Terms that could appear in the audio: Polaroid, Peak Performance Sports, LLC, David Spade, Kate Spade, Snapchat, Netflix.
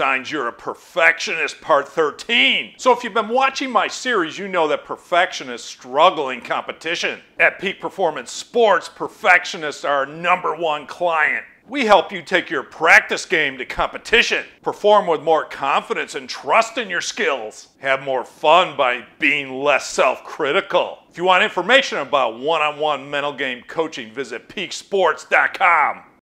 signs you're a perfectionist, part 13. So if you've been watching my series, you know that perfectionists struggle in competition. At Peak Performance Sports, perfectionists are our number one client. We help you take your practice game to competition, perform with more confidence and trust in your skills, have more fun by being less self-critical. If you want information about one-on-one mental game coaching, visit peaksports.com.